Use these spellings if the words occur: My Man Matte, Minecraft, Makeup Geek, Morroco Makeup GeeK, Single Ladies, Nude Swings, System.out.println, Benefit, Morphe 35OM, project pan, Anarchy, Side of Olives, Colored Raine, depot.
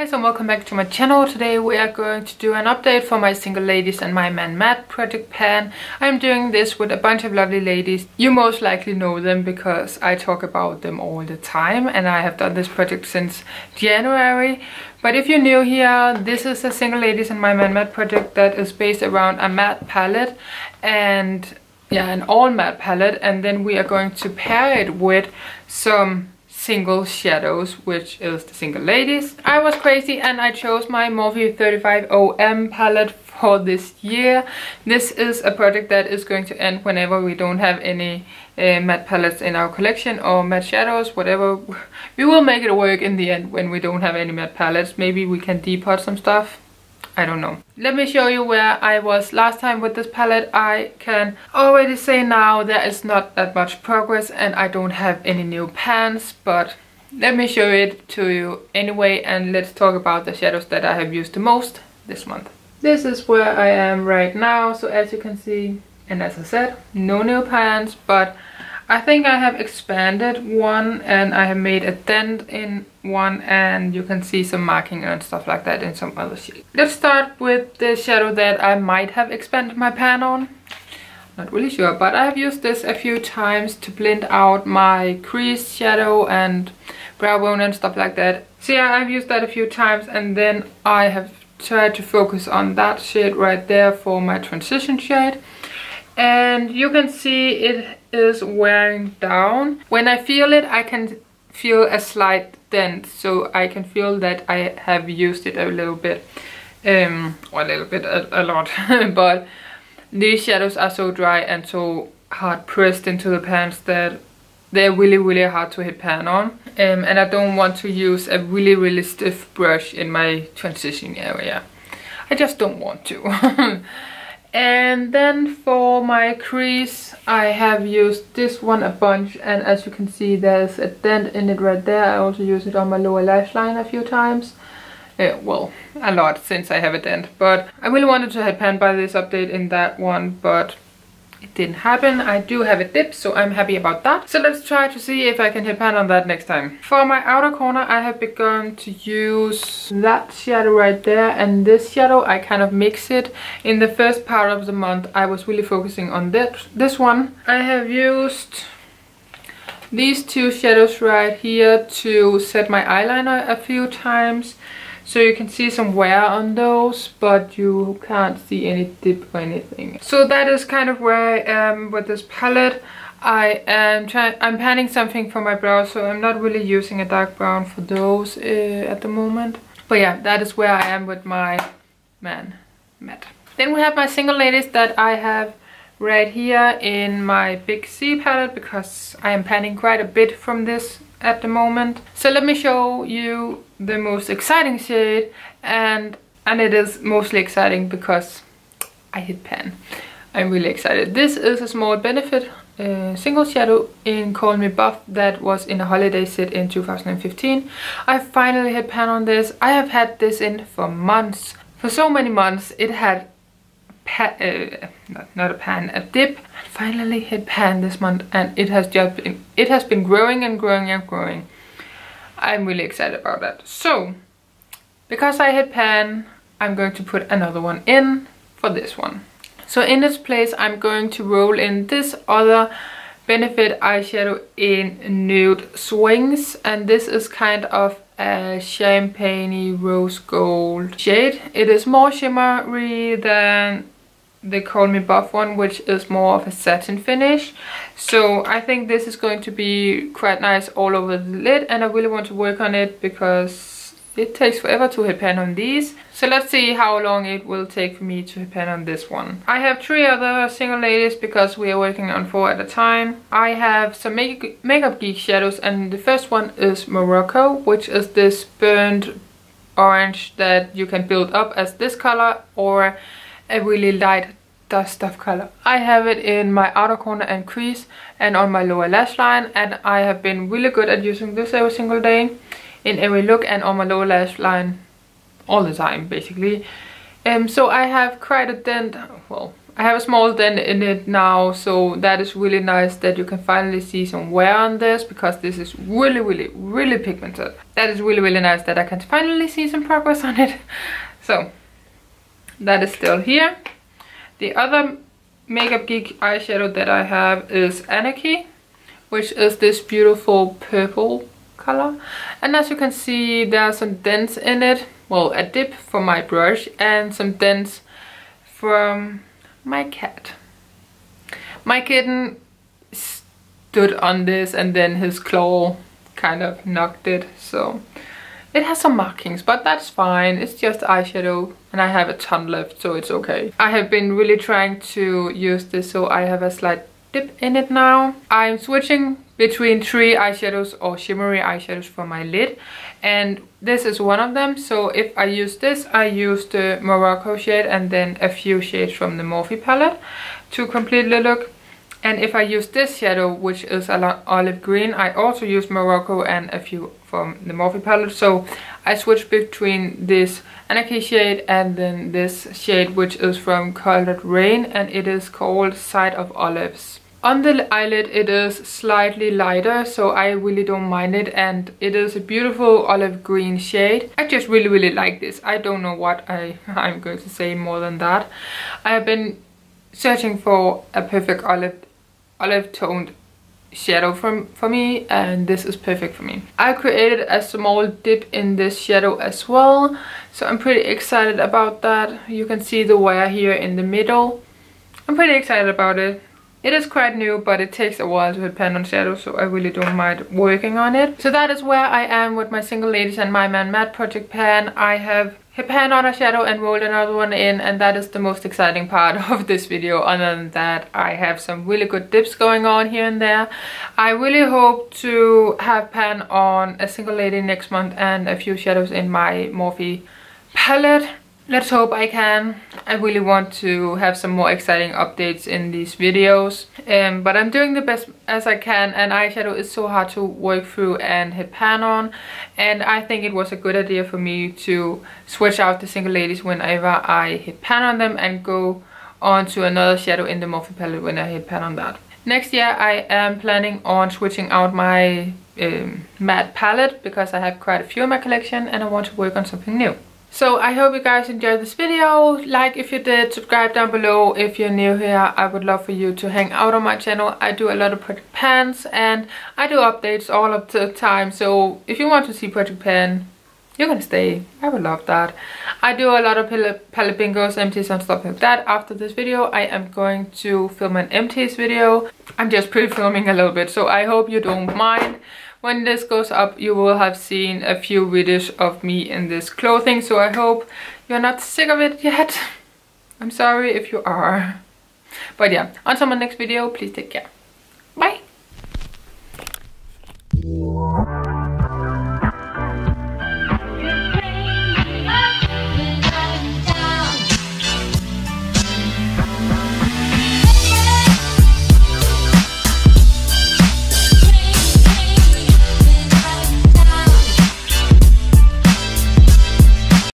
Guys, and welcome back to my channel. Today we are going to do an update for my Single Ladies and My Man Matt project pan. I'm doing this with a bunch of lovely ladies. You most likely know them because I talk about them all the time, and I have done this project since January. But if you're new here, this is a Single Ladies and My Man Matt project that is based around a matte palette and an all matte palette, and then we are going to pair it with some single shadows, which is the Single Ladies. I was crazy and I chose my Morphe 35OM palette for this year. This is a project that is going to end whenever we don't have any matte palettes in our collection, or matte shadows, whatever. We will make it work in the end when we don't have any matte palettes. Maybe we can depot some stuff, I don't know. Let me show you where I was last time with this palette. I can already say now there is not that much progress and I don't have any new pans, but let me show it to you anyway, and let's talk about the shadows that I have used the most this month. This is where I am right now. So as you can see, and as I said, no new pans, but I think I have expanded one and I have made a dent in one, and you can see some marking and stuff like that in some other shades. Let's start with the shadow that I might have expanded my pan on. Not really sure, but I have used this a few times to blend out my crease shadow and brow bone and stuff like that. So yeah, I've used that a few times, and then I have tried to focus on that shade right there for my transition shade. And you can see it is wearing down. When I feel it, I can feel a slight dent, so I can feel that I have used it a little bit, or a lot but these shadows are so dry and so hard pressed into the pans that they're really hard to hit pan on, and I don't want to use a really stiff brush in my transition area. I just don't want to. And then for my crease, I have used this one a bunch, and as you can see, there's a dent in it right there. I also use it on my lower lash line a few times, well, a lot, since I have a dent. But I really wanted to hit pan by this update in that one, but it didn't happen. I do have a dip, so I'm happy about that. So let's try to see if I can hit pan on that next time. For my outer corner, I have begun to use that shadow right there and this shadow. I kind of mix it. In the first part of the month, I was really focusing on this one. I have used these two shadows right here to set my eyeliner a few times. So you can see some wear on those, but you can't see any dip or anything. So that is kind of where I am with this palette. I'm panning something for my brows, so I'm not really using a dark brown for those at the moment. But yeah, that is where I am with my man matte. Then we have my Single Ladies that I have right here in my Big C palette, because I am panning quite a bit from this at the moment. So let me show you the most exciting shade, and it is mostly exciting because I hit pan. I'm really excited. This is a small Benefit single shadow in Call Me Buff that was in a holiday sit in 2015. I finally hit pan on this. I have had this in for months. For so many months it had a dip. And finally hit pan this month, and it has just been, it has been growing and growing and growing. I'm really excited about that. So because I hit pan, I'm going to put another one in for this one. So in its place, I'm going to roll in this other Benefit eyeshadow in Nude Swings, and this is kind of a champagne-y rose gold shade. It is more shimmery than the Call Me Buff one, which is more of a satin finish. So I think this is going to be quite nice all over the lid, and I really want to work on it because it takes forever to hit pan on these. So let's see how long it will take for me to hit pan on this one. I have three other Single Ladies because we are working on four at a time. I have some Makeup Geek shadows, and the first one is Morocco, which is this burnt orange that you can build up as this color or a really light dust of color. I have it in my outer corner and crease and on my lower lash line, and I have been really good at using this every single day in every look and on my lower lash line all the time basically. So I have quite a dent, well, I have a small dent in it now, so that is really nice that you can finally see some wear on this, because this is really pigmented. That is really nice that I can finally see some progress on it. So that is still here. The other Makeup Geek eyeshadow that I have is Anarchy, which is this beautiful purple color. And as you can see, there are some dents in it. Well, a dip from my brush and some dents from my cat. My kitten stood on this and then his claw kind of knocked it, so it has some markings, but that's fine. It's just eyeshadow and I have a ton left, so it's okay. I have been really trying to use this, so I have a slight dip in it now. I'm switching between three eyeshadows or shimmery eyeshadows for my lid, and this is one of them. So if I use this, I use the Morocco shade and then a few shades from the Morphe palette to complete the look. And if I use this shadow, which is an olive green, I also use Morocco and a few from the Morphe palette. So I switch between this Anarchy shade and then this shade, which is from Colored Raine, and it is called Side of Olives. On the eyelid it is slightly lighter, so I really don't mind it, and it is a beautiful olive green shade. I just really like this. I don't know what I'm going to say more than that. I have been searching for a perfect olive toned shadow for me, and this is perfect for me. I created a small dip in this shadow as well, so I'm pretty excited about that. You can see the wear here in the middle. I'm pretty excited about it. It is quite new, but it takes a while to depend on shadows, so I really don't mind working on it. So that is where I am with my Single Ladies and my Man Matt project pan. I have pan on a shadow and rolled another one in, and that is the most exciting part of this video. Other than that, I have some really good dips going on here and there. I really hope to have pan on a Single Lady next month and a few shadows in my Morphe palette. Let's hope I can. I really want to have some more exciting updates in these videos, but I'm doing the best as I can, and eyeshadow is so hard to work through and hit pan on, and I think it was a good idea for me to switch out the Single Ladies whenever I hit pan on them and go on to another shadow in the Morphe palette when I hit pan on that. Next year I am planning on switching out my matte palette, because I have quite a few in my collection and I want to work on something new. So I hope you guys enjoyed this video. Like if you did, subscribe down below if you're new here. I would love for you to hang out on my channel. I do a lot of project pans and I do updates all of the time, so if you want to see project pan, you can stay. I would love that. I do a lot of palette bingos, empties and stuff like that. After this video I am going to film an empties video. I'm just pre-filming a little bit, so I hope you don't mind. When this goes up, you will have seen a few videos of me in this clothing, so I hope you're not sick of it yet. I'm sorry if you are. But yeah, until my next video, please take care.